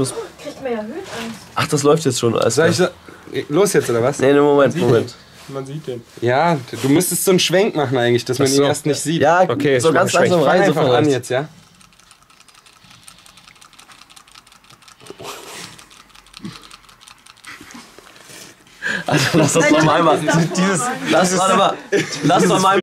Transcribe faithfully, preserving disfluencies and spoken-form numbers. bloß. Kriegt man ja Höhenangst. Ach, das läuft jetzt schon. Alles Soll ich so los jetzt oder was? Nee, nee, Moment, man Moment. Den. Man sieht den. Ja, du müsstest so einen Schwenk machen eigentlich, dass Ach man so. ihn erst nicht sieht. Ja, okay, so ganz langsam rein, so von an jetzt, ja? Also lass das doch mal einmal. Dieses, lass, warte mal, lass doch mal.